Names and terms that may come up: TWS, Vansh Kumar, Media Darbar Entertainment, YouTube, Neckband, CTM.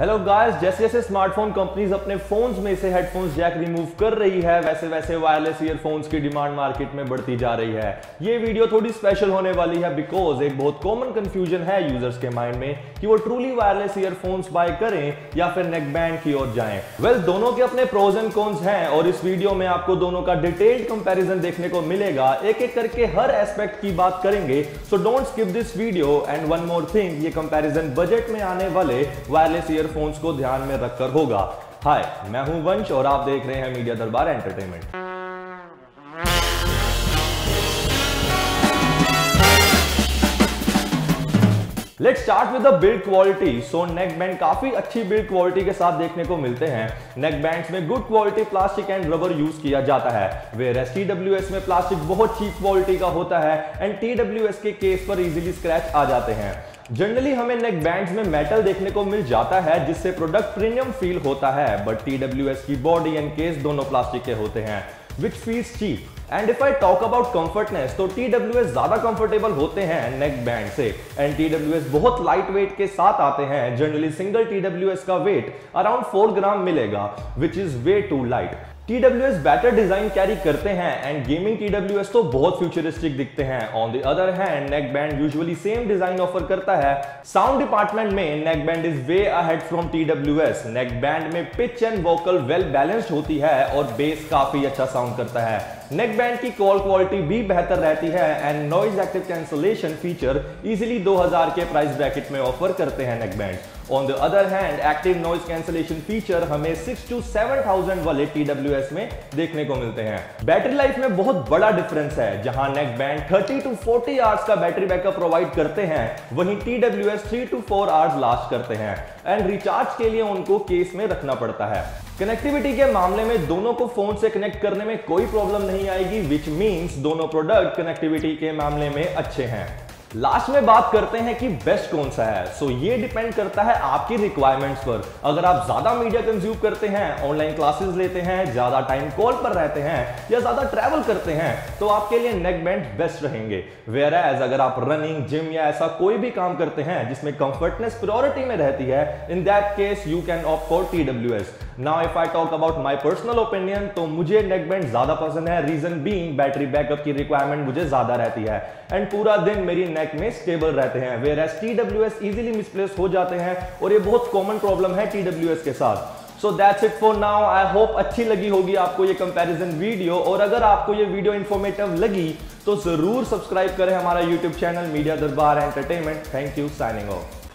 Hello guys, जैसे जैसे smartphone companies अपने फोन्स में से हेडफोन्स जैक रिमूव कर रही है, वैसे वैसे वायरलेस ईयरफोन्स की डिमांड मार्केट में बढ़ती जा रही है। ये वीडियो थोड़ी स्पेशल होने वाली है बिकॉज एक बहुत कॉमन कंफ्यूजन है यूजर्स के माइंड में कि वो ट्रूली वायरलेस ईयरफोन्स बाय करें या फिर नेकबैंड की ओर जाएं। वेल, दोनों के अपने प्रोज एंड कॉन्स हैं और इस वीडियो में आपको दोनों का डिटेल्ड कंपेरिजन देखने को मिलेगा। एक एक करके हर एस्पेक्ट की बात करेंगे, so don't skip this video. And one more thing, ये कंपेरिजन बजट में आने वाले वायरलेस फोन्स को ध्यान में रखकर होगा। हाय, मैं हूं वंश और आप देख रहे हैं media Darbar entertainment. Let's start with the build quality. So neckband काफी अच्छी बिल्ड क्वालिटी के साथ देखने को मिलते हैं। नेकबैंड्स में good quality plastic and rubber use किया जाता है, वेयरएस TWS में प्लास्टिक बहुत चीप क्वालिटी का होता है एंड TWS के केस पर इजीली स्क्रैच आ जाते हैं। जनरली हमें नेकबैंड्स में मेटल देखने को मिल जाता है जिससे प्रोडक्ट प्रीमियम फील होता है, बट TWS की बॉडी एंड केस दोनों प्लास्टिक के होते हैं which feels cheap. And if I talk about comfortness तो TWS ज्यादा कंफर्टेबल होते हैं नेकबैंड से एंड TWS बहुत लाइट वेट के साथ आते हैं। जनरली सिंगल TWS का वेट अराउंड 4 ग्राम मिलेगा which is way too light. TWS better design carry करते हैं एंड गेमिंग TWS तो बहुत फ्यूचरिस्टिक दिखते हैं। On the other hand neckband usually same design offer करता है। साउंड डिपार्टमेंट में neckband is way ahead from TWS। Neckband में pitch and vocal well balanced होती है और बेस काफी अच्छा साउंड करता है। नेकबैंड की कॉल क्वालिटी भी बेहतर रहती है and noise active cancellation feature easily 2000 के प्राइस ब्रैकेट में ऑफर करते हैं neckband. On the other hand active noise cancellation feature हमें 6 to 7000 वाले TWS में देखने को मिलते हैं। बैटरी लाइफ में बहुत बड़ा डिफरेंस है। जहां नेकबैंड 30 to 40 आवर्स का बैटरी बैकअप प्रोवाइड करते हैं, वहीं TWS 3 to 4 आवर्स लास्ट करते हैं एंड रिचार्ज के लिए उनको केस में रखना पड़ता है। कनेक्टिविटी के मामले में दोनों को फोन से कनेक्ट करने में कोई प्रॉब्लम नहीं आएगी, विच मींस दोनों प्रोडक्ट कनेक्टिविटी के मामले में अच्छे हैं। लास्ट में बात करते हैं कि बेस्ट कौन सा है। सो ये डिपेंड करता है आपकी रिक्वायरमेंट्स पर। अगर आप ज्यादा मीडिया कंज्यूम करते हैं, ऑनलाइन क्लासेस लेते हैं, ज्यादा टाइम कॉल पर रहते हैं या ज्यादा ट्रैवल करते हैं तो आपके लिए नेकबैंड बेस्ट रहेंगे। वेयर एज अगर आप रनिंग, जिम या ऐसा कोई भी काम करते हैं जिसमें कंफर्टनेस प्रायोरिटी में रहती है, in that case you can opt for TWS। Now if I talk about my personal opinion तो मुझे नेकबैंड ज्यादा पसंद है। रीजन बीइंग बैटरी बैकअप की रिक्वायरमेंट मुझे ज्यादा रहती है एंड पूरा दिन मेरी नेक में स्टेबल रहते हैं, whereas TWS easily misplace हो जाते हैं और ये बहुत कॉमन प्रॉब्लम है TWS के साथ। So that's it for now. I hope अच्छी लगी होगी आपको ये कंपैरिजन वीडियो, और अगर आपको ये वीडियो इंफॉर्मेटिव लगी तो जरूर सब्सक्राइब करें हमारा YouTube channel media Darbar entertainment. Thank you, signing of.